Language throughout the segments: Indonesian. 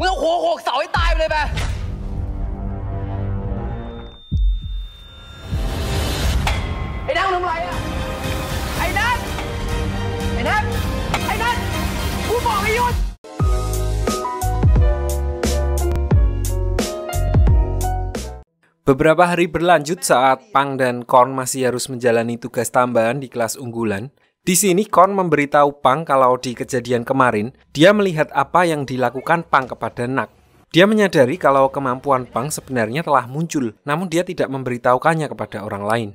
มึงเอาหัวโขกเสาให้ตายไปเลยไปไอ้นักทำไรอะไอ้นักกูบอกให้หยุดBeberapa hari berlanjut saat Pang dan Korn masih harus menjalani tugas tambahan di kelas unggulan. Di sini Korn memberitahu Pang kalau di kejadian kemarin, dia melihat apa yang dilakukan Pang kepada Nak. Dia menyadari kalau kemampuan Pang sebenarnya telah muncul, namun dia tidak memberitahukannya kepada orang lain.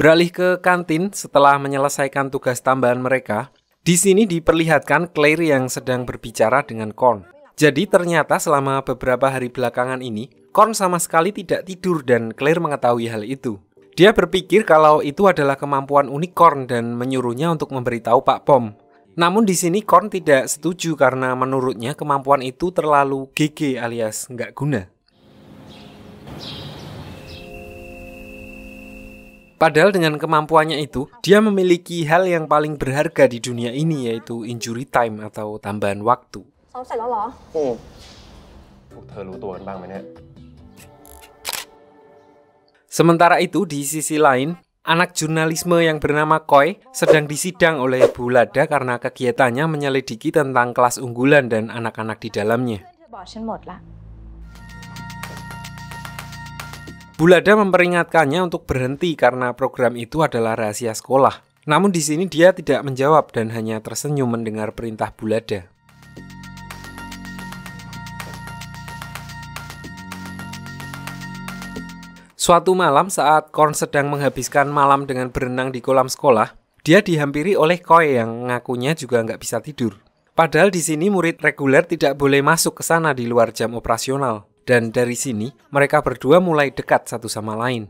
Beralih ke kantin setelah menyelesaikan tugas tambahan mereka, di sini diperlihatkan Claire yang sedang berbicara dengan Korn. Jadi ternyata selama beberapa hari belakangan ini, Korn sama sekali tidak tidur dan Claire mengetahui hal itu. Dia berpikir kalau itu adalah kemampuan unik Korn dan menyuruhnya untuk memberitahu Pak Pom. Namun di sini Korn tidak setuju karena menurutnya kemampuan itu terlalu GG alias nggak guna. Padahal dengan kemampuannya itu, dia memiliki hal yang paling berharga di dunia ini yaitu injury time atau tambahan waktu. Sementara itu di sisi lain, anak jurnalisme yang bernama Koi sedang disidang oleh Bu Lada karena kegiatannya menyelidiki tentang kelas unggulan dan anak-anak di dalamnya. Bu Lada memperingatkannya untuk berhenti karena program itu adalah rahasia sekolah. Namun di sini dia tidak menjawab dan hanya tersenyum mendengar perintah Bu Lada. Suatu malam saat Korn sedang menghabiskan malam dengan berenang di kolam sekolah, dia dihampiri oleh Koi yang ngakunya juga nggak bisa tidur. Padahal di sini murid reguler tidak boleh masuk ke sana di luar jam operasional. Dan dari sini, mereka berdua mulai dekat satu sama lain.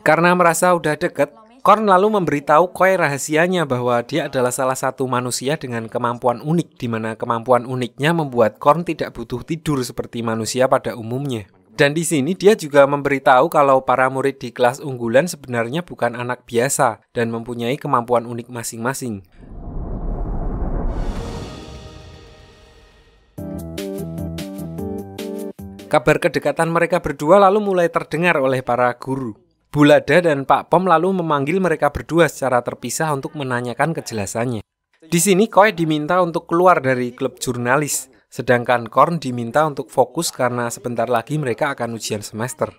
Karena merasa udah deket, Korn lalu memberitahu Koi rahasianya bahwa dia adalah salah satu manusia dengan kemampuan unik, di mana kemampuan uniknya membuat Korn tidak butuh tidur seperti manusia pada umumnya. Dan di sini dia juga memberitahu kalau para murid di kelas unggulan sebenarnya bukan anak biasa dan mempunyai kemampuan unik masing-masing. Kabar kedekatan mereka berdua lalu mulai terdengar oleh para guru. Bu Lada dan Pak Pom lalu memanggil mereka berdua secara terpisah untuk menanyakan kejelasannya. Di sini Koi diminta untuk keluar dari klub jurnalis, sedangkan Korn diminta untuk fokus karena sebentar lagi mereka akan ujian semester.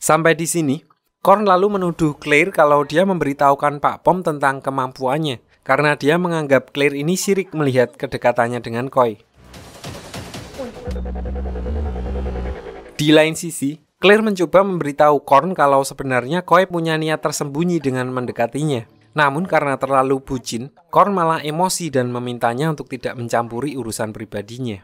Sampai di sini, Korn lalu menuduh Claire kalau dia memberitahukan Pak Pom tentang kemampuannya, karena dia menganggap Claire ini syirik melihat kedekatannya dengan Koi. Di lain sisi, Claire mencoba memberitahu Korn kalau sebenarnya Koi punya niat tersembunyi dengan mendekatinya. Namun karena terlalu bucin, Korn malah emosi dan memintanya untuk tidak mencampuri urusan pribadinya.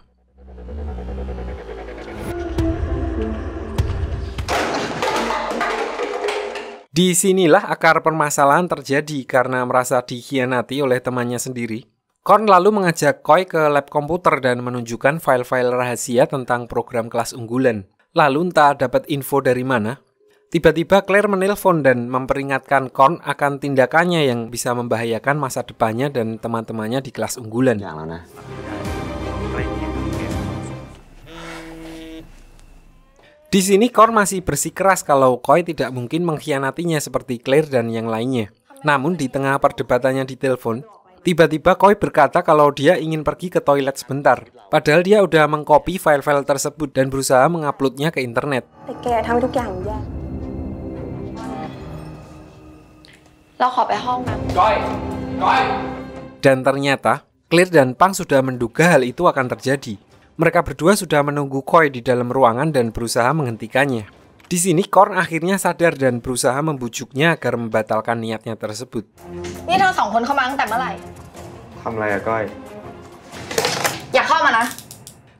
Disinilah akar permasalahan terjadi karena merasa dikhianati oleh temannya sendiri. Korn lalu mengajak Koi ke lab komputer dan menunjukkan file-file rahasia tentang program kelas unggulan. Lalu entah dapat info dari mana, tiba-tiba Claire menelpon dan memperingatkan Korn akan tindakannya yang bisa membahayakan masa depannya dan teman-temannya di kelas unggulan. Di sini Korn masih bersikeras kalau Koi tidak mungkin mengkhianatinya seperti Claire dan yang lainnya. Namun di tengah perdebatannya di telepon, tiba-tiba Koi berkata kalau dia ingin pergi ke toilet sebentar. Padahal dia udah mengcopy file-file tersebut dan berusaha menguploadnya ke internet. Dan ternyata, Claire dan Pang sudah menduga hal itu akan terjadi. Mereka berdua sudah menunggu Koi di dalam ruangan dan berusaha menghentikannya. Di sini Korn akhirnya sadar dan berusaha membujuknya agar membatalkan niatnya tersebut.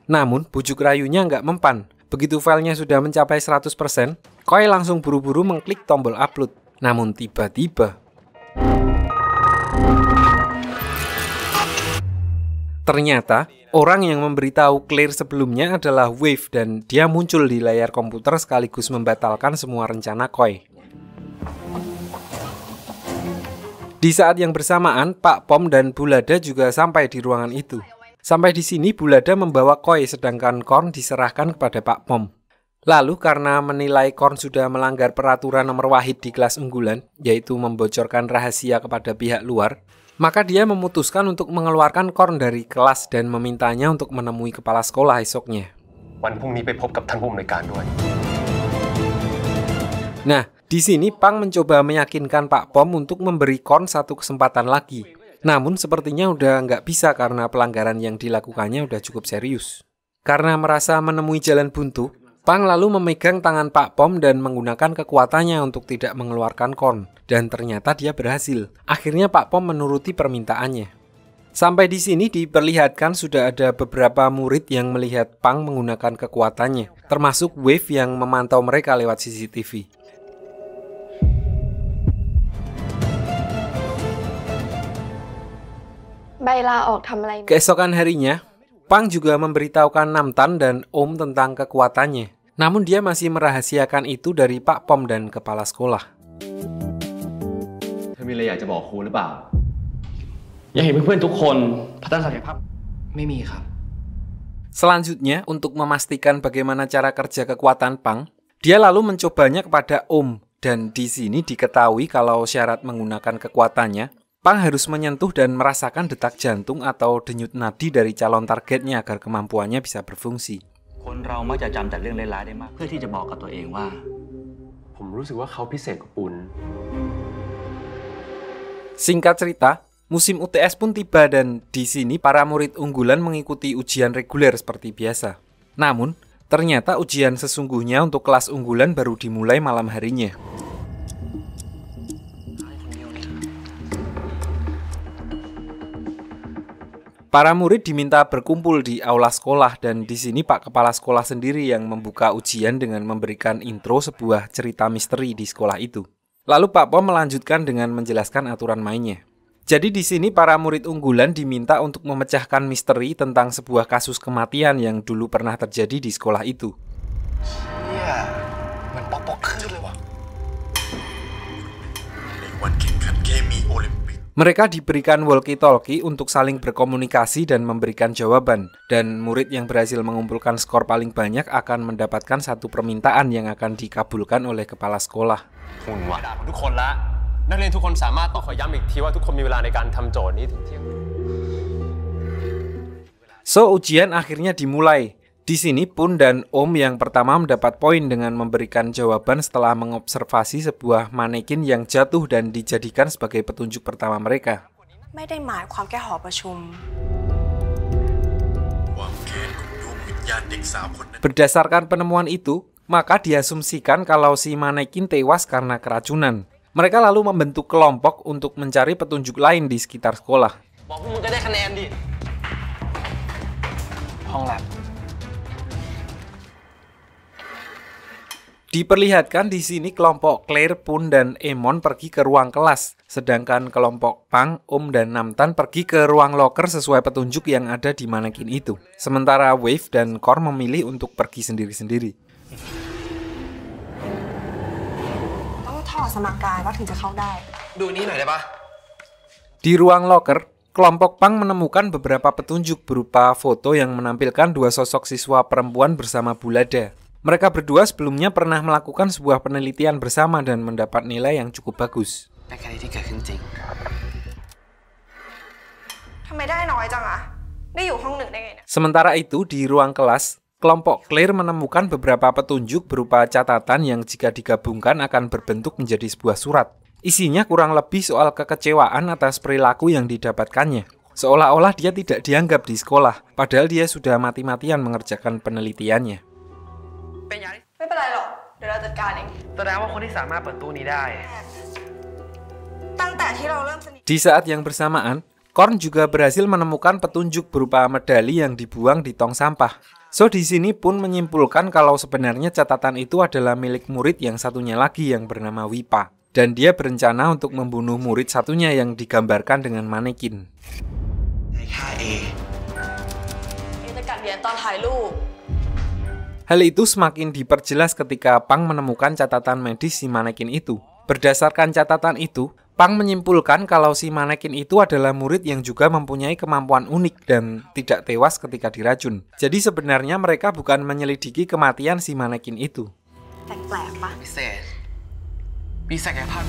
Namun, bujuk rayunya nggak mempan. Begitu filenya sudah mencapai 100%, Koi langsung buru-buru mengklik tombol upload. Namun tiba-tiba Ternyata, orang yang memberitahu Claire sebelumnya adalah Wave dan dia muncul di layar komputer sekaligus membatalkan semua rencana Koi. Di saat yang bersamaan, Pak Pom dan Bu Lada juga sampai di ruangan itu. Sampai di sini, Bu Lada membawa Koi, sedangkan Korn diserahkan kepada Pak Pom. Lalu, karena menilai Korn sudah melanggar peraturan nomor wahid di kelas unggulan, yaitu membocorkan rahasia kepada pihak luar, maka dia memutuskan untuk mengeluarkan Korn dari kelas dan memintanya untuk menemui kepala sekolah esoknya. Nah, di sini Pang mencoba meyakinkan Pak Pom untuk memberi Korn satu kesempatan lagi. Namun, sepertinya udah nggak bisa karena pelanggaran yang dilakukannya udah cukup serius. Karena merasa menemui jalan buntu, Pang lalu memegang tangan Pak Pom dan menggunakan kekuatannya untuk tidak mengeluarkan Korn. Dan ternyata dia berhasil. Akhirnya Pak Pom menuruti permintaannya. Sampai di sini diperlihatkan sudah ada beberapa murid yang melihat Pang menggunakan kekuatannya. Termasuk Wave yang memantau mereka lewat CCTV. Keesokan harinya, Pang juga memberitahukan Namtan dan Om tentang kekuatannya. Namun dia masih merahasiakan itu dari Pak Pom dan kepala sekolah. Selanjutnya, untuk memastikan bagaimana cara kerja kekuatan Pang, dia lalu mencobanya kepada Om. Dan di sini diketahui kalau syarat menggunakan kekuatannya, Pang harus menyentuh dan merasakan detak jantung atau denyut nadi dari calon targetnya agar kemampuannya bisa berfungsi. Singkat cerita, musim UTS pun tiba dan di sini para murid unggulan mengikuti ujian reguler seperti biasa. Namun, ternyata ujian sesungguhnya untuk kelas unggulan baru dimulai malam harinya. Para murid diminta berkumpul di aula sekolah dan di sini Pak Kepala Sekolah sendiri yang membuka ujian dengan memberikan intro sebuah cerita misteri di sekolah itu. Lalu Pak Pom melanjutkan dengan menjelaskan aturan mainnya. Jadi di sini para murid unggulan diminta untuk memecahkan misteri tentang sebuah kasus kematian yang dulu pernah terjadi di sekolah itu. Mereka diberikan walkie-talkie untuk saling berkomunikasi dan memberikan jawaban. Dan murid yang berhasil mengumpulkan skor paling banyak akan mendapatkan satu permintaan yang akan dikabulkan oleh kepala sekolah. So, ujian akhirnya dimulai. Di sini Poon dan Om yang pertama mendapat poin dengan memberikan jawaban setelah mengobservasi sebuah manekin yang jatuh dan dijadikan sebagai petunjuk pertama mereka. Berdasarkan penemuan itu, maka diasumsikan kalau si manekin tewas karena keracunan. Mereka lalu membentuk kelompok untuk mencari petunjuk lain di sekitar sekolah. Diperlihatkan di sini kelompok Claire, Poon, dan Emon pergi ke ruang kelas, sedangkan kelompok Pang, Om, dan Namtan pergi ke ruang locker sesuai petunjuk yang ada di manekin itu. Sementara Wave dan Korn memilih untuk pergi sendiri-sendiri. Di ruang locker, kelompok Pang menemukan beberapa petunjuk berupa foto yang menampilkan dua sosok siswa perempuan bersama Bu Lada. Mereka berdua sebelumnya pernah melakukan sebuah penelitian bersama dan mendapat nilai yang cukup bagus. Sementara itu, di ruang kelas, kelompok Claire menemukan beberapa petunjuk berupa catatan yang jika digabungkan akan berbentuk menjadi sebuah surat. Isinya kurang lebih soal kekecewaan atas perilaku yang didapatkannya. Seolah-olah dia tidak dianggap di sekolah, padahal dia sudah mati-matian mengerjakan penelitiannya. Di saat yang bersamaan, Korn juga berhasil menemukan petunjuk berupa medali yang dibuang di tong sampah. So, di sini Pun menyimpulkan kalau sebenarnya catatan itu adalah milik murid yang satunya lagi yang bernama WIPA. Dan dia berencana untuk membunuh murid satunya yang digambarkan dengan manekin. bagian tahun Hai Lu. Hal itu semakin diperjelas ketika Pang menemukan catatan medis si manekin itu. Berdasarkan catatan itu, Pang menyimpulkan kalau si manekin itu adalah murid yang juga mempunyai kemampuan unik dan tidak tewas ketika diracun. Jadi sebenarnya mereka bukan menyelidiki kematian si manekin itu. Bisa kayak Pak.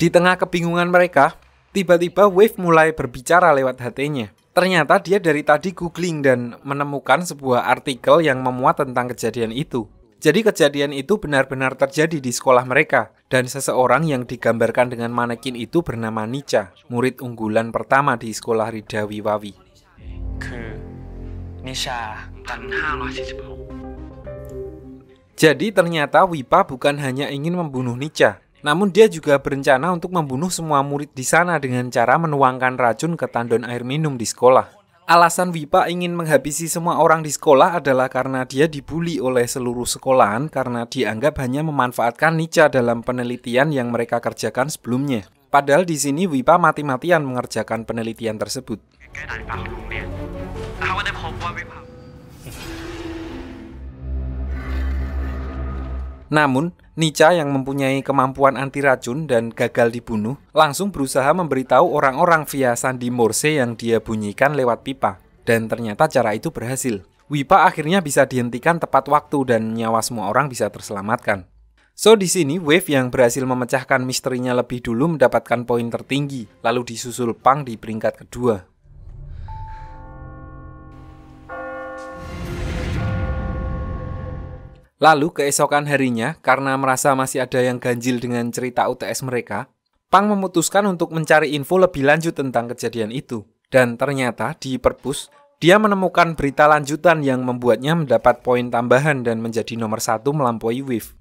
Di tengah kebingungan mereka, tiba-tiba Wave mulai berbicara lewat HT-nya. Ternyata dia dari tadi googling dan menemukan sebuah artikel yang memuat tentang kejadian itu. Jadi kejadian itu benar-benar terjadi di sekolah mereka. Dan seseorang yang digambarkan dengan manekin itu bernama Nica, murid unggulan pertama di sekolah Ridha Wiwawi. Jadi ternyata WIPA bukan hanya ingin membunuh Nica, namun dia juga berencana untuk membunuh semua murid di sana dengan cara menuangkan racun ke tandon air minum di sekolah. Alasan WIPA ingin menghabisi semua orang di sekolah adalah karena dia dibully oleh seluruh sekolahan karena dianggap hanya memanfaatkan Nica dalam penelitian yang mereka kerjakan sebelumnya. Padahal di sini WIPA mati-matian mengerjakan penelitian tersebut. Namun, Nica yang mempunyai kemampuan anti racun dan gagal dibunuh langsung berusaha memberitahu orang-orang via sandi Morse yang dia bunyikan lewat pipa. Dan ternyata cara itu berhasil. WIPA akhirnya bisa dihentikan tepat waktu dan nyawa semua orang bisa terselamatkan. So di sini Wave yang berhasil memecahkan misterinya lebih dulu mendapatkan poin tertinggi, lalu disusul Pang di peringkat kedua. Lalu keesokan harinya, karena merasa masih ada yang ganjil dengan cerita UTS mereka, Pang memutuskan untuk mencari info lebih lanjut tentang kejadian itu. Dan ternyata di perpus, dia menemukan berita lanjutan yang membuatnya mendapat poin tambahan dan menjadi nomor 1 melampaui Wave.